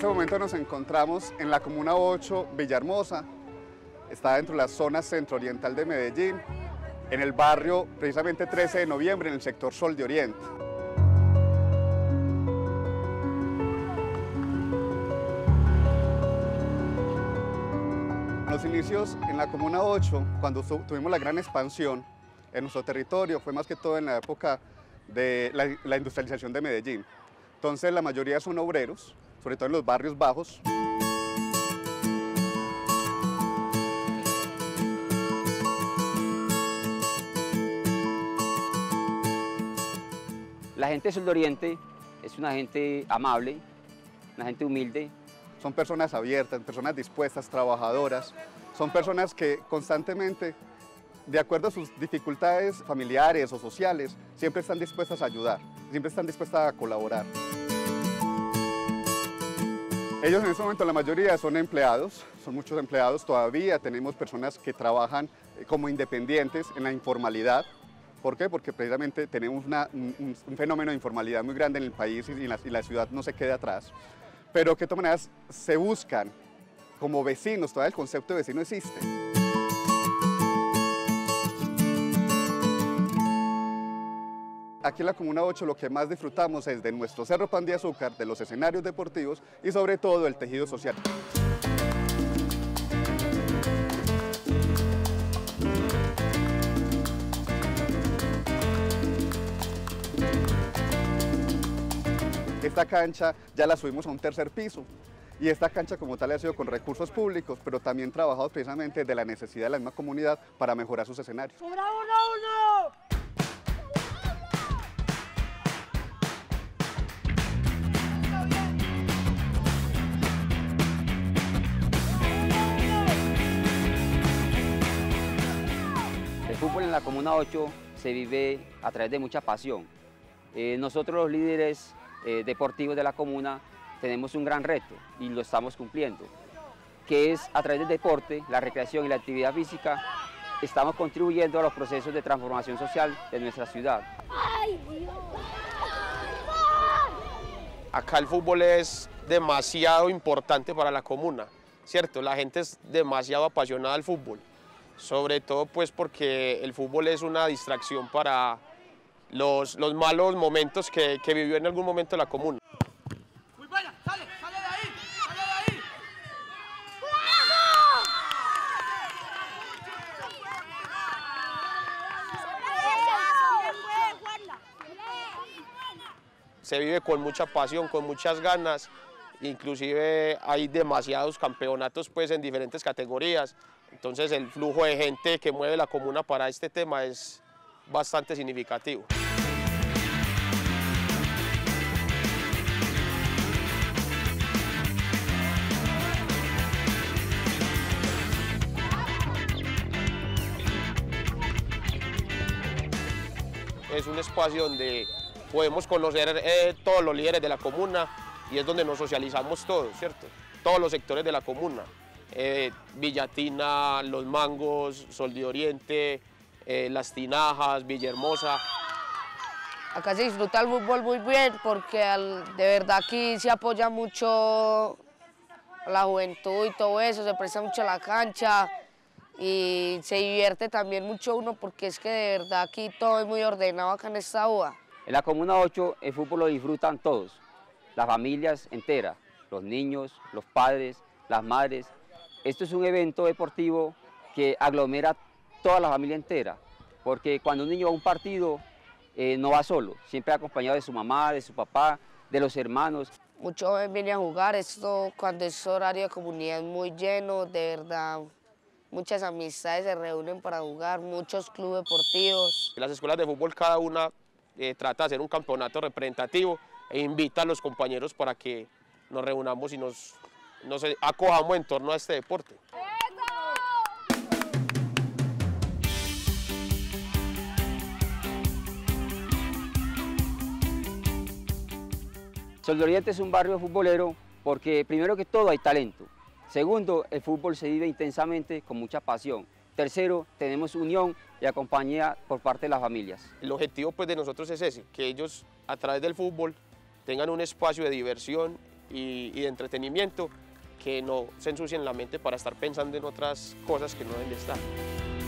este momento nos encontramos en la comuna 8, Villahermosa. Está dentro de la zona centro-oriental de Medellín, en el barrio precisamente 13 de noviembre, en el sector Sol de Oriente. En los inicios en la comuna 8, cuando tuvimos la gran expansión en nuestro territorio, fue más que todo en la época de la industrialización de Medellín. Entonces la mayoría son obreros, sobre todo en los barrios bajos. La gente de Sol de Oriente es una gente amable, una gente humilde. Son personas abiertas, personas dispuestas, trabajadoras. Son personas que constantemente, de acuerdo a sus dificultades familiares o sociales, siempre están dispuestas a ayudar, siempre están dispuestas a colaborar. Ellos en este momento, la mayoría son empleados, son muchos empleados todavía. Tenemos personas que trabajan como independientes en la informalidad. ¿Por qué? Porque precisamente tenemos un fenómeno de informalidad muy grande en el país y la ciudad no se queda atrás. Pero que de todas maneras se buscan como vecinos, todavía el concepto de vecino existe. Aquí en la Comuna 8 lo que más disfrutamos es de nuestro Cerro Pan de Azúcar, de los escenarios deportivos y sobre todo el tejido social. Esta cancha ya la subimos a un tercer piso y esta cancha como tal ha sido con recursos públicos, pero también trabajados precisamente de la necesidad de la misma comunidad para mejorar sus escenarios. ¡Uno! El fútbol en la Comuna 8 se vive a través de mucha pasión. Nosotros los líderes deportivos de la comuna tenemos un gran reto y lo estamos cumpliendo, que es a través del deporte, la recreación y la actividad física, estamos contribuyendo a los procesos de transformación social de nuestra ciudad. ¡Ay, Dios! Acá el fútbol es demasiado importante para la comuna, ¿cierto? La gente es demasiado apasionada al fútbol. Sobre todo pues porque el fútbol es una distracción para los malos momentos que vivió en algún momento la comuna. Muy buena, sale, sale de ahí, sale de ahí. Se vive con mucha pasión, con muchas ganas. Inclusive hay demasiados campeonatos pues en diferentes categorías. Entonces el flujo de gente que mueve la comuna para este tema es bastante significativo. Es un espacio donde podemos conocer todos los líderes de la comuna y es donde nos socializamos todos, ¿cierto? Todos los sectores de la comuna. Villatina, Los Mangos, Sol de Oriente, Las Tinajas, Villahermosa. Acá se disfruta el fútbol muy bien porque de verdad aquí se apoya mucho la juventud y todo eso, se presta mucho la cancha y se divierte también mucho uno porque es que de verdad aquí todo es muy ordenado acá en esta UBA. En la Comuna 8 el fútbol lo disfrutan todos, las familias enteras, los niños, los padres, las madres. Esto es un evento deportivo que aglomera toda la familia entera, porque cuando un niño va a un partido no va solo, siempre acompañado de su mamá, de su papá, de los hermanos. Muchos jóvenes vienen a jugar, esto cuando es horario de comunidad muy lleno, de verdad, muchas amistades se reúnen para jugar, muchos clubes deportivos. Las escuelas de fútbol cada una trata de hacer un campeonato representativo e invita a los compañeros para que nos reunamos y nos acojamos en torno a este deporte. Sol de Oriente es un barrio futbolero porque primero que todo hay talento, segundo el fútbol se vive intensamente con mucha pasión, tercero tenemos unión y compañía por parte de las familias. El objetivo pues de nosotros es ese, que ellos a través del fútbol tengan un espacio de diversión y de entretenimiento, que no se ensucien la mente para estar pensando en otras cosas que no deben de estar.